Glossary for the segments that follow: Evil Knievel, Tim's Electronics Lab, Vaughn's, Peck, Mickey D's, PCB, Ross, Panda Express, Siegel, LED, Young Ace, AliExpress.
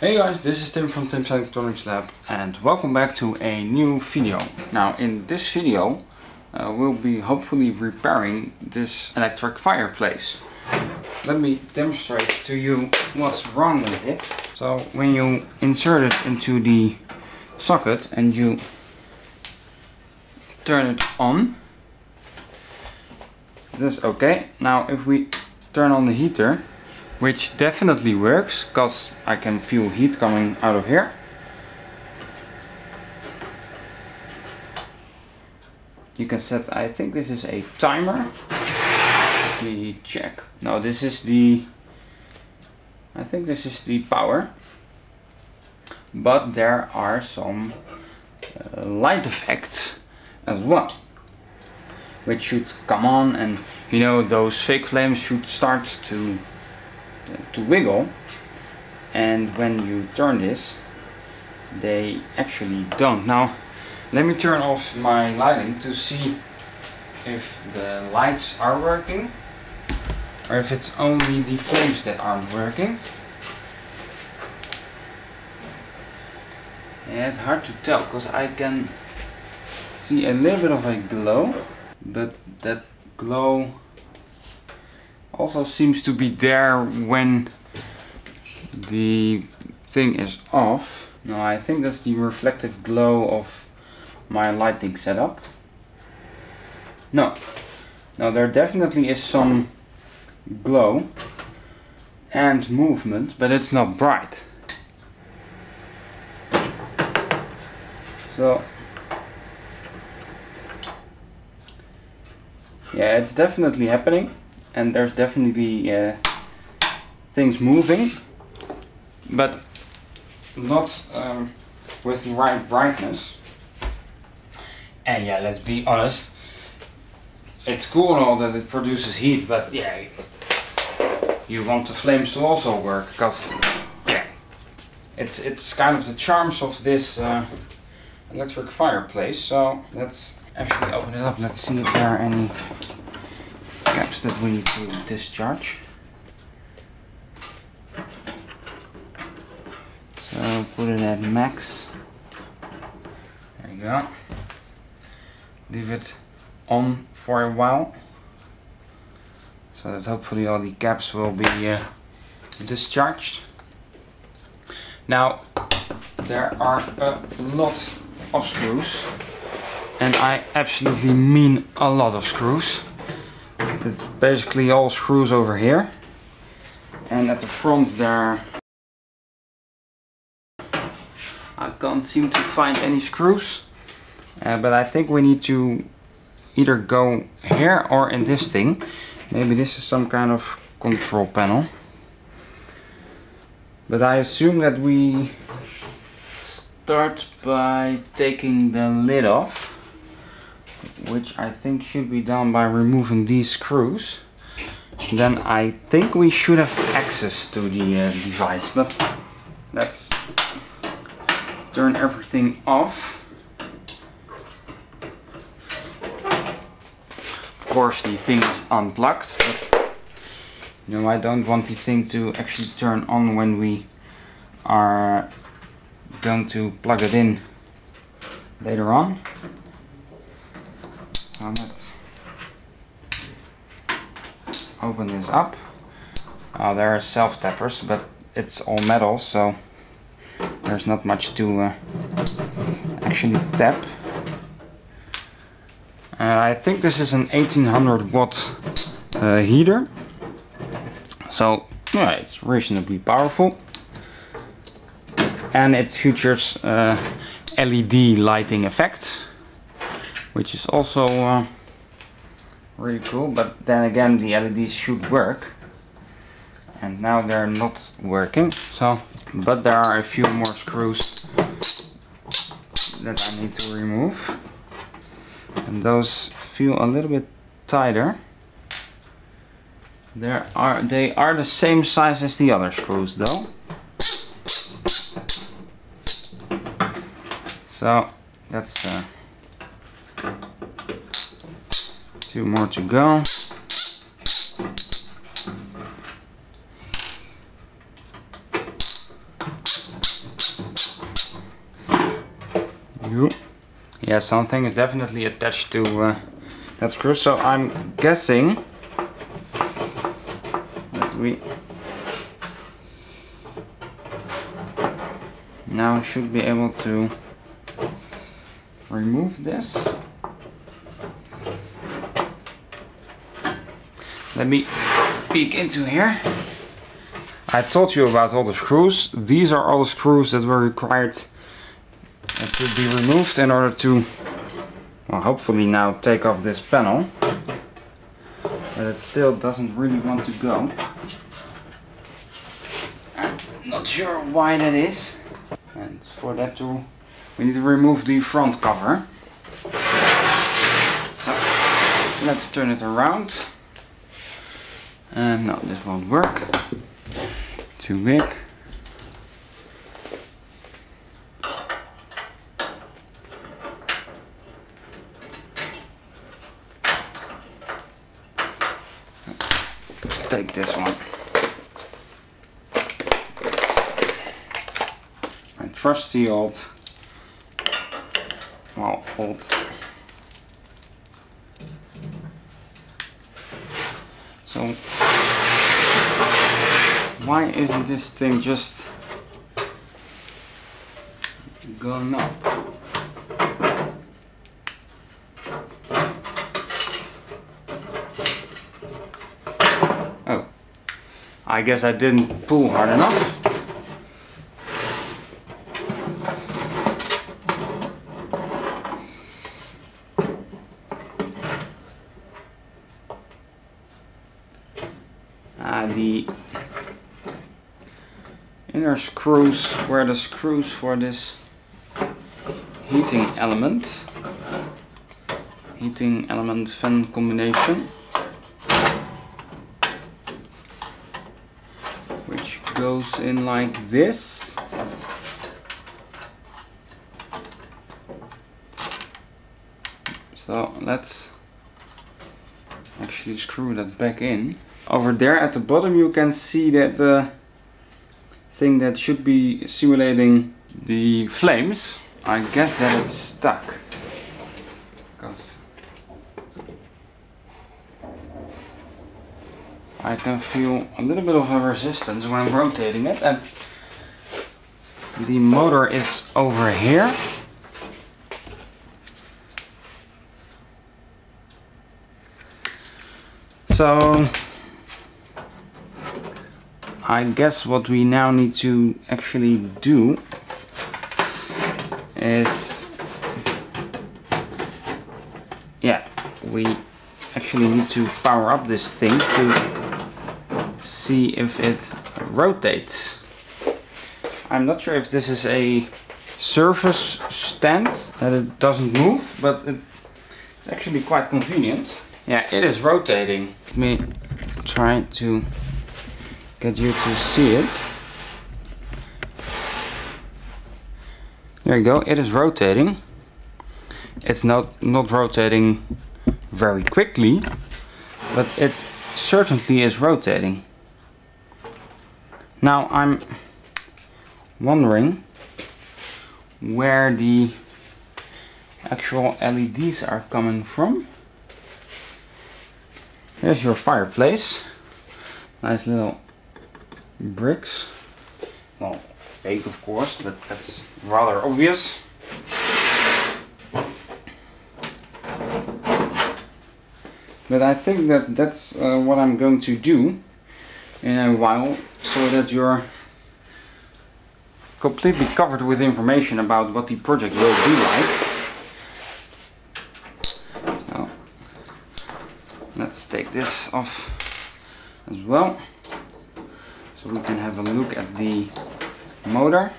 Hey guys, this is Tim from Tim's Electronics Lab and welcome back to a new video. Now in this video we'll be hopefully repairing this electric fireplace. Let me demonstrate to you what's wrong with it. So when you insert it into the socket and you turn it on, that's okay. Now if we turn on the heater, which definitely works, because I can feel heat coming out of here. You can set, I think this is a timer. Let me check. No, this is the, I think this is the power. But there are some light effects as well, which should come on, and you know, those fake flames should start to wiggle, and when you turn this they actually don't. Now let me turn off my lighting to see if the lights are working or if it's only the flames that aren't working. Yeah, it's hard to tell because I can see a little bit of a glow, but that glow also seems to be there when the thing is off. Now I think that's the reflective glow of my lighting setup. No, there definitely is some glow and movement, but it's not bright. So yeah, it's definitely happening. And there's definitely things moving, but not with the right brightness. And yeah, let's be honest, it's cool and all that it produces heat, but yeah, you want the flames to also work, because yeah, it's kind of the charms of this electric fireplace. So let's actually open it up. Let's see if there are any caps that we need to discharge. So put it at max. There you go. Leave it on for a while, so that hopefully all the caps will be discharged. Now there are a lot of screws, and I absolutely mean a lot of screws. It's basically all screws over here, and at the front there I can't seem to find any screws, but I think we need to either go here or in this thing. Maybe this is some kind of control panel, but I assume that we start by taking the lid off, which I think should be done by removing these screws. Then I think we should have access to the device, but let's turn everything off. Of course the thing is unplugged, but you know, I don't want the thing to actually turn on when we are going to plug it in later on. Now let's open this up. There are self-tappers, but it's all metal, so there's not much to actually tap. I think this is an 1800 watt heater, so yeah, it's reasonably powerful, and it features LED lighting effects, which is also really cool. But then again, the LEDs should work, and now they're not working. So, but there are a few more screws that I need to remove, and those feel a little bit tighter. They are the same size as the other screws though. So that's two more to go. do. Yeah, something is definitely attached to that screw, so I'm guessing that we now should be able to remove this. Let me peek into here. I told you about all the screws. These are all the screws that were required to be removed in order to, well, hopefully now take off this panel. But it still doesn't really want to go. I'm not sure why that is. And for that to, we need to remove the front cover. So let's turn it around. No, this won't work. Too big. Let's take this one. My trusty old, well, old. So why isn't this thing just going up? Oh, I guess I didn't pull hard enough. The inner screws were the screws for this heating element. Heating element fan combination. Which goes in like this. So let's actually screw that back in. Over there at the bottom you can see that the thing that should be simulating the flames. I guess that it's stuck. Because I can feel a little bit of a resistance when I'm rotating it, and the motor is over here. So I guess what we now need to actually do is, yeah, we actually need to power up this thing to see if it rotates. I'm not sure if this is a surface stand that it doesn't move, but it's actually quite convenient. Yeah, it is rotating. Let me try to get you to see it. There you go, it is rotating. It's not rotating very quickly, but it certainly is rotating. Now I'm wondering where the actual LEDs are coming from. Here's your fireplace. Nice little bricks. Well, fake of course, but that's rather obvious. But I think that that's what I'm going to do in a while, so that you're completely covered with information about what the project will be like. So, let's take this off as well. So we can have a look at the motor.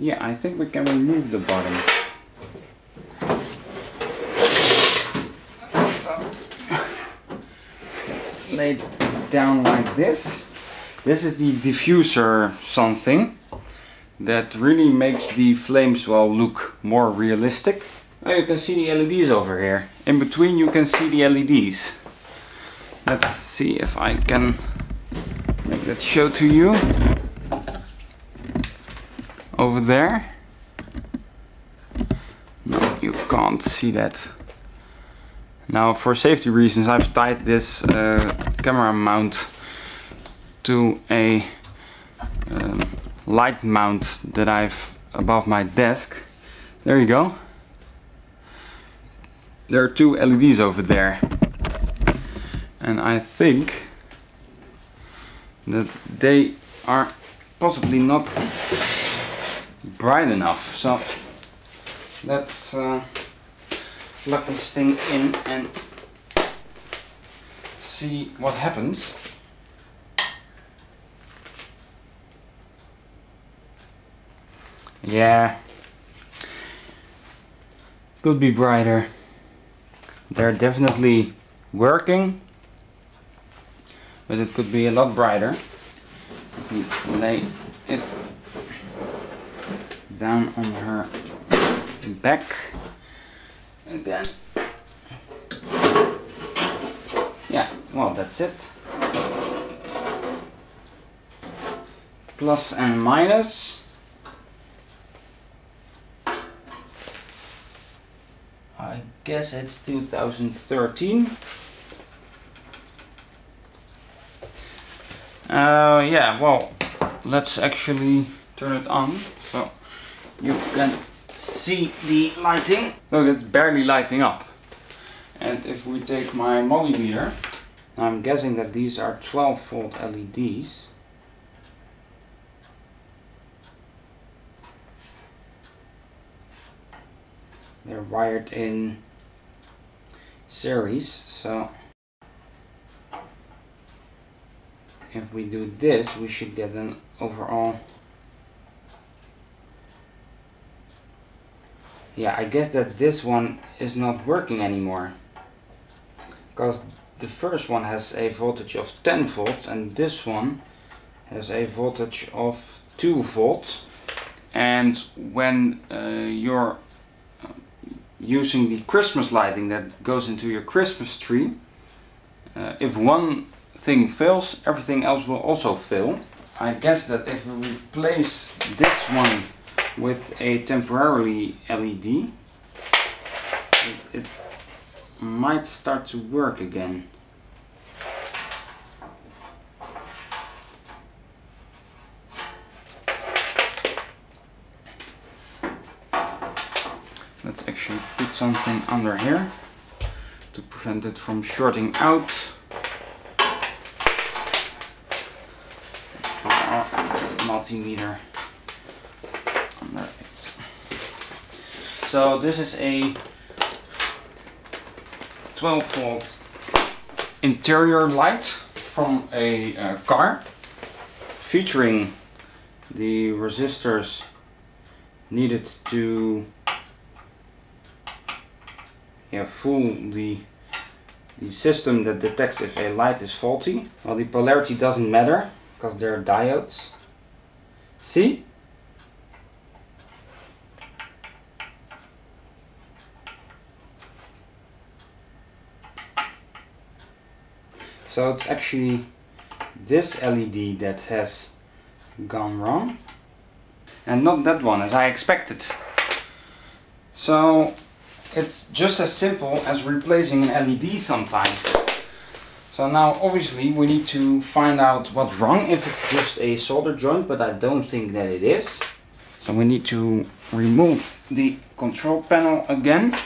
Yeah, I think we can remove the bottom. So, let's lay it down like this. This is the diffuser something that really makes the flames, well, look more realistic. Oh, you can see the LEDs over here. In between you can see the LEDs. Let's see if I can make that showed to you over there. No, you can't see that. Now, for safety reasons, I've tied this camera mount to a light mount that I've above my desk. There you go. There are two LEDs over there, and I think that they are possibly not bright enough. So let's plug this thing in and see what happens. Yeah, could be brighter. They're definitely working, but it could be a lot brighter. Let me lay it down on her back again. Yeah, well, that's it. Plus and minus. I guess it's 2013. Yeah, well, let's actually turn it on so you can see the lighting. Look, it's barely lighting up. And if we take my Molly meter, I'm guessing that these are 12-volt LEDs. They're wired in series, so if we do this, we should get an overall. Yeah, I guess that this one is not working anymore, because the first one has a voltage of 10 volts and this one has a voltage of 2 volts. And when your using the Christmas lighting that goes into your Christmas tree, if one thing fails, everything else will also fail. I guess that if we replace this one with a temporary LED, it might start to work again. Let's actually put something under here to prevent it from shorting out. Let's put our multimeter under it. So this is a 12-volt interior light from a car, featuring the resistors needed to fool the system that detects if a light is faulty. Well, the polarity doesn't matter because they're diodes. See? So it's actually this LED that has gone wrong and not that one, as I expected. So it's just as simple as replacing an LED sometimes. So now obviously we need to find out what's wrong, if it's just a solder joint, but I don't think that it is. So we need to remove the control panel again.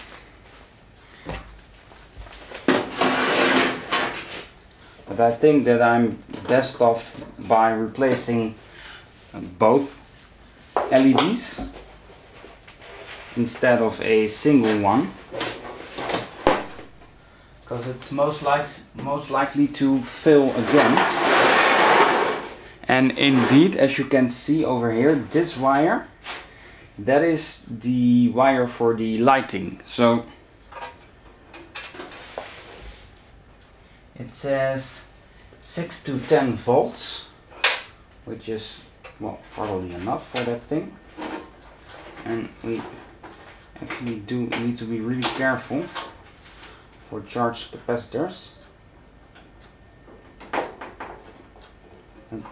But I think that I'm best off by replacing both LEDs instead of a single one, because it's most likely to fail again. And indeed, as you can see over here, this wire, that is the wire for the lighting. So it says 6 to 10 volts, which is, well, probably enough for that thing. And we actually do need to be really careful for charged capacitors.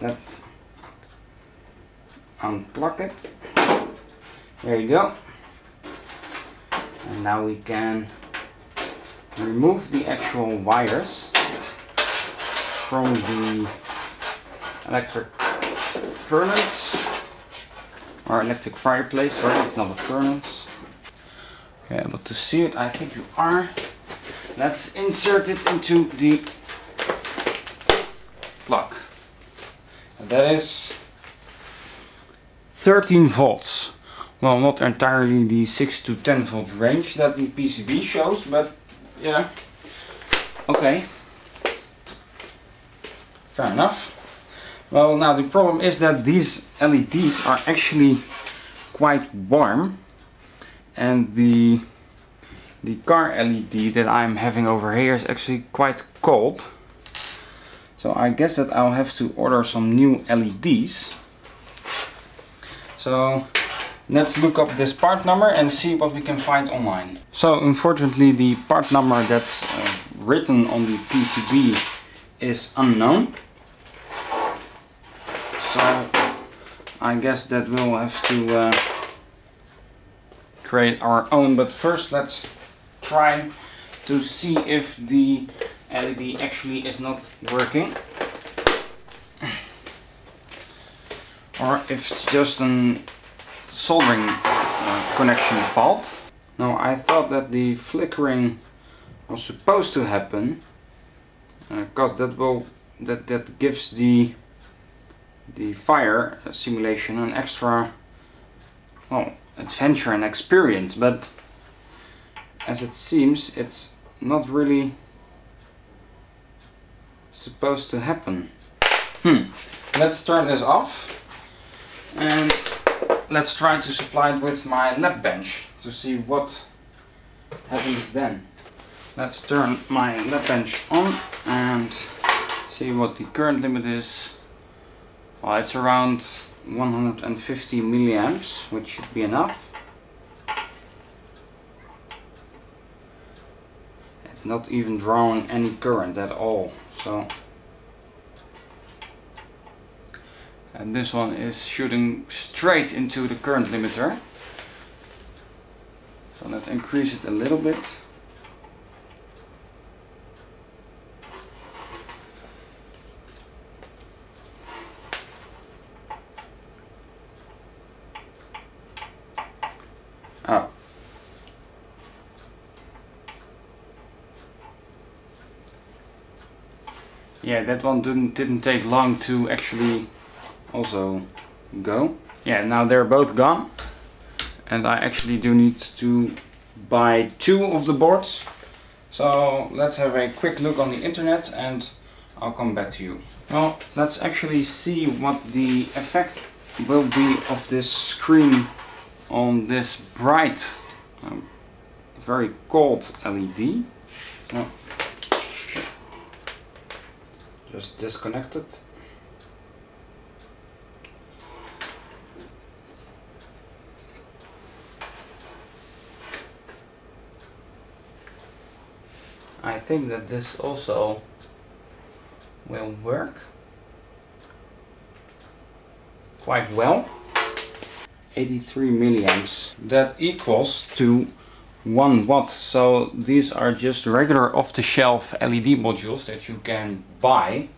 Let's unplug it. There you go. And now we can remove the actual wires from the electric furnace or electric fireplace. Sorry, it's not a furnace. Okay, but to see it, I think you are. Let's insert it into the plug. And that is 13 volts. Well, not entirely the 6 to 10 volt range that the PCB shows, but yeah. Okay. Fair enough. Well, now the problem is that these LEDs are actually quite warm, and the car LED that I'm having over here is actually quite cold. So I guess that I'll have to order some new LEDs. So let's look up this part number and see what we can find online. So unfortunately the part number that's written on the PCB is unknown. So I guess that we'll have to create our own, but first let's try to see if the LED actually is not working. Or if it's just an soldering connection fault. Now I thought that the flickering was supposed to happen, because that gives the fire simulation an extra, well, adventure and experience, but as it seems it's not really supposed to happen. Let's turn this off and let's try to supply it with my lab bench to see what happens then. Let's turn my lab bench on and see what the current limit is. Well, it's around 150 milliamps, which should be enough. It's not even drawing any current at all. So, and this one is shooting straight into the current limiter. So let's increase it a little bit. Yeah, that one didn't take long to actually also go. Yeah, now they're both gone. And I actually do need to buy 2 of the boards. So let's have a quick look on the internet and I'll come back to you. Well, let's actually see what the effect will be of this screen on this bright, very cold LED. So, just disconnect it. I think that this also will work quite well. 83 milliamps. That equals to 1 watt. So these are just regular off-the-shelf LED modules that you can buy,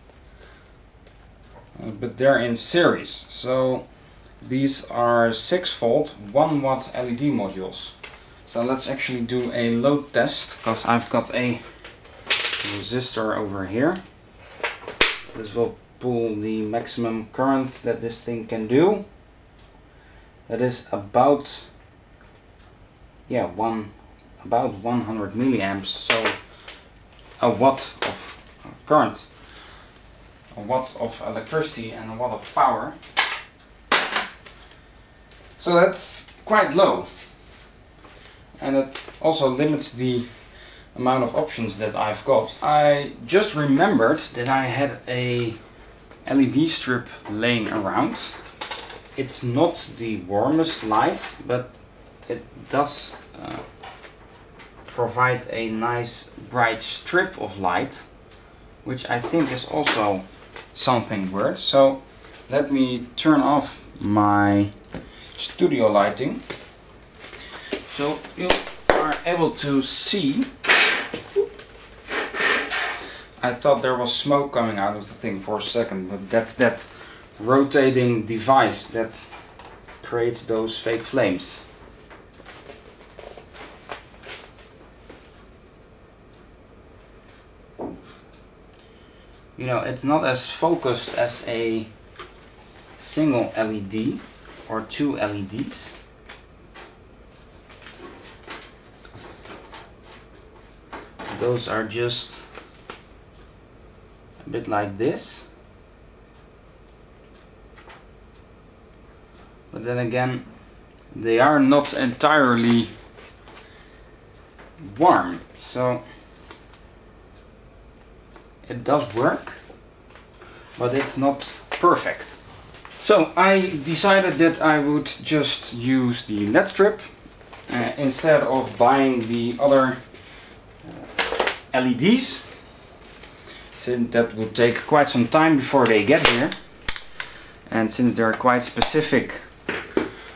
but they're in series. So these are 6 volt 1 watt LED modules. So let's actually do a load test, because I've got a resistor over here. This will pull the maximum current that this thing can do. That is about, yeah, about 100 milliamps, so 1 watt of current, 1 watt of electricity and 1 watt of power. So that's quite low, and it also limits the amount of options that I've got. I just remembered that I had a LED strip laying around. It's not the warmest light, but it does provide a nice bright strip of light which I think is also something worth. So let me turn off my studio lighting so you are able to see. I thought there was smoke coming out of the thing for a second, but that's that rotating device that creates those fake flames. You know, it's not as focused as a single LED or two LEDs. Those are just a bit like this. But then again, they are not entirely warm, so it does work, but it's not perfect. So I decided that I would just use the LED strip instead of buying the other LEDs, since that would take quite some time before they get here, and since they are quite specific,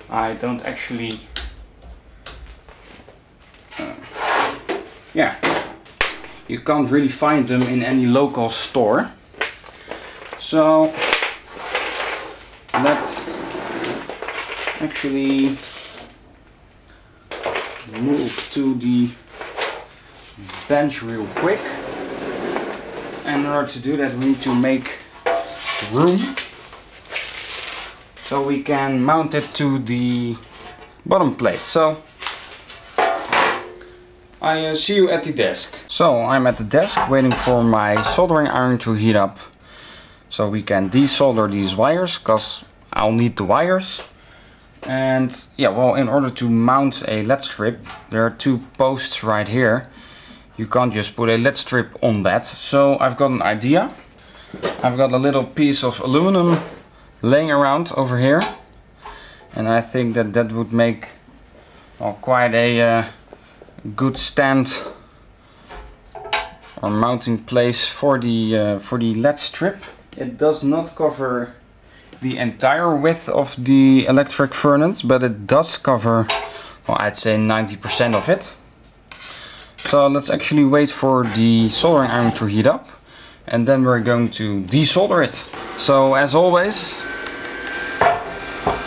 I don't actually, you can't really find them in any local store. So let's actually move to the bench real quick. And in order to do that, we need to make room so we can mount it to the bottom plate. So I see you at the desk. So I'm at the desk waiting for my soldering iron to heat up so we can desolder these wires, because I'll need the wires. And yeah, well, in order to mount a LED strip, there are two posts right here. You can't just put a LED strip on that. So I've got an idea. I've got a little piece of aluminum laying around over here, and I think that that would make, well, quite a good stand or mounting place for the LED strip. It does not cover the entire width of the electric furnace, but it does cover, well, I'd say 90% of it. So let's actually wait for the soldering iron to heat up, and then we're going to desolder it. So as always,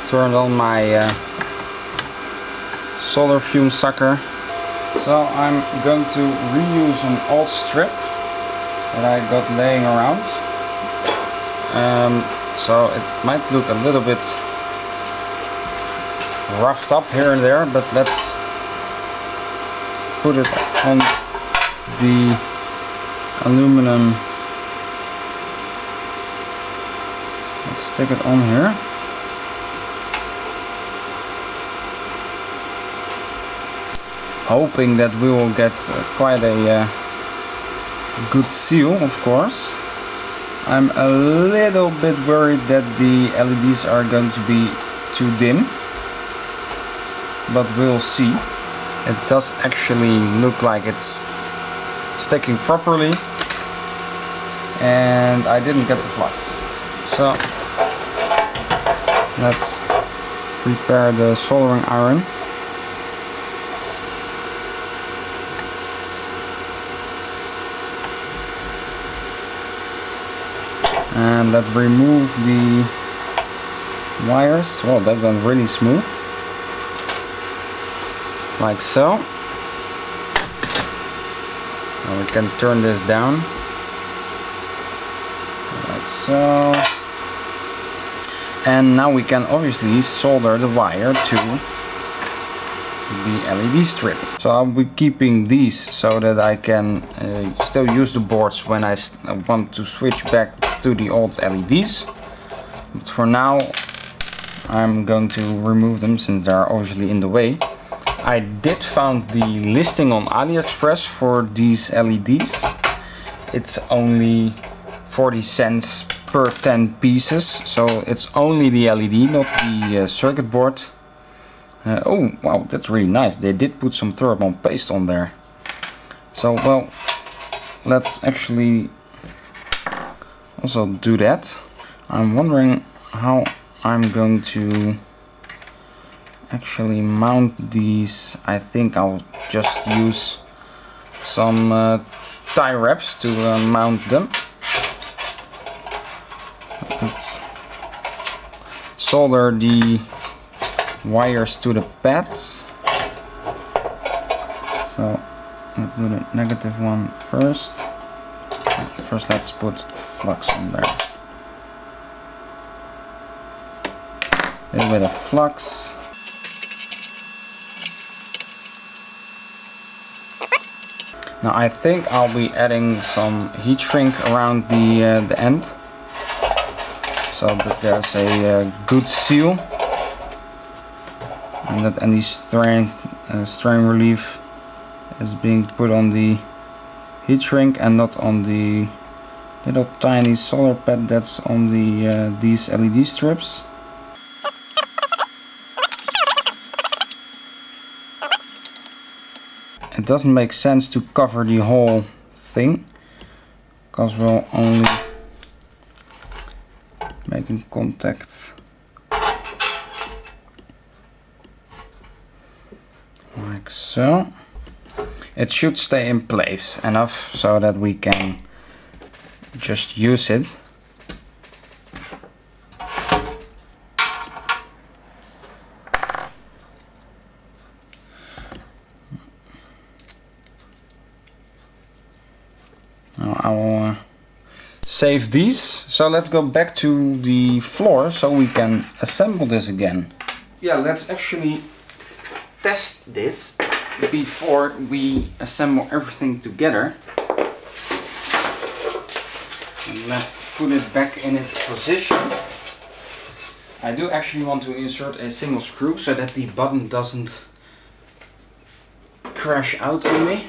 turn on my solder fume sucker. So I'm going to reuse an old strip that I got laying around. So it might look a little bit roughed up here and there, but let's put it on the aluminum. Let's stick it on here. Hoping that we will get quite a good seal, of course. I'm a little bit worried that the LEDs are going to be too dim, but we'll see. It does actually look like it's sticking properly, and I didn't get the flux. So let's prepare the soldering iron. And let's remove the wires. Well, that went really smooth. Like so. And we can turn this down. Like so. And now we can obviously solder the wire to the LED strip. So I'll be keeping these so that I can still use the boards when I want to switch back to the old LEDs, but for now I'm going to remove them since they are obviously in the way. I did find the listing on AliExpress for these LEDs. It's only 40 cents per 10 pieces, so it's only the LED, not the circuit board. Oh wow, that's really nice. They did put some thermal paste on there. So, well, let's actually Once I'll do that, I'm wondering how I'm going to actually mount these. I think I'll just use some tie wraps to mount them. Let's solder the wires to the pads. So let's do the negative one first. First let's put flux on there. A little bit of flux. Now I think I'll be adding some heat shrink around the end, so that there's a good seal, and that any strain relief is being put on the heat shrink and not on the little tiny solar pad that's on the these LED strips. It doesn't make sense to cover the whole thing, because we'll only make contact like so. It should stay in place enough so that we can just use it. Save these, so let's go back to the floor so we can assemble this again. Yeah, let's actually test this before we assemble everything together. And let's put it back in its position. I do actually want to insert a single screw so that the button doesn't crash out on me.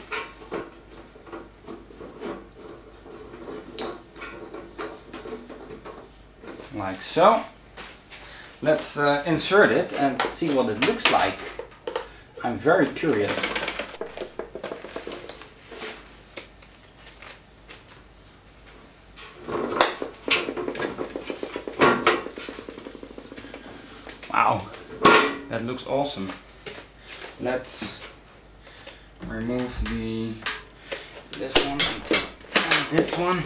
Like so. Let's insert it and see what it looks like. I'm very curious. Wow, that looks awesome. Let's remove this one and this one.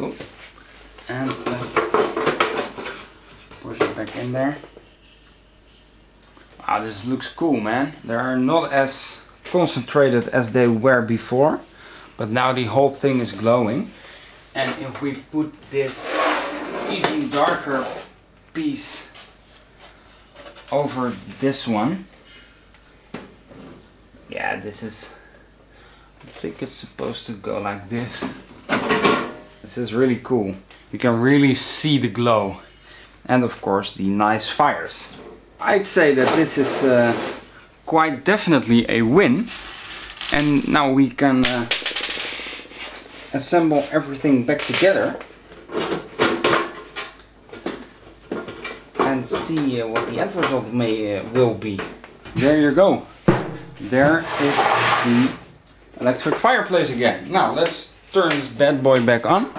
Ooh. And let's push it back in there. Wow, this looks cool, man. They are not as concentrated as they were before, but now the whole thing is glowing. And if we put this even darker piece over this one, yeah, this is, I think it's supposed to go like this. This is really cool. You can really see the glow, and of course the nice fires. I'd say that this is quite definitely a win, and now we can assemble everything back together and see what the end result will be. There you go. There is the electric fireplace again. Now let's turn this bad boy back on.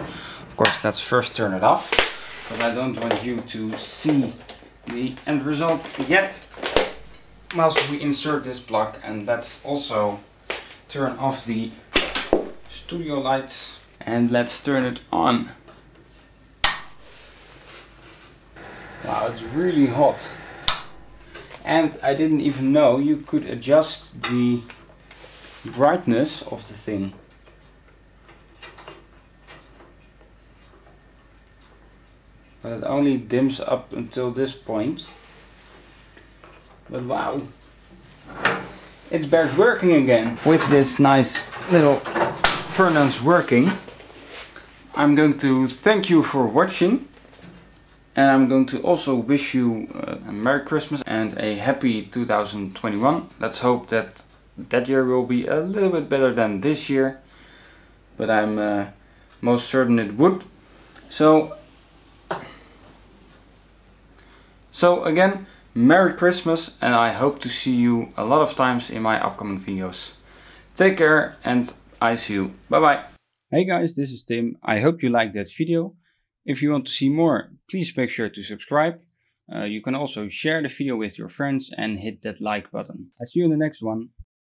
Of course, let's first turn it off, because I don't want you to see the end result yet whilst we insert this plug. And let's also turn off the studio lights, and let's turn it on. Wow, it's really hot. And I didn't even know you could adjust the brightness of the thing. But it only dims up until this point. But wow, it's back working again. With this nice little furnace working, I'm going to thank you for watching, and I'm going to also wish you a Merry Christmas and a happy 2021. Let's hope that that year will be a little bit better than this year, but I'm most certain it would. So again, Merry Christmas, and I hope to see you a lot of times in my upcoming videos. Take care, and I see you. Bye bye. Hey guys, this is Tim. I hope you liked that video. If you want to see more, please make sure to subscribe. You can also share the video with your friends and hit that like button. I see you in the next one.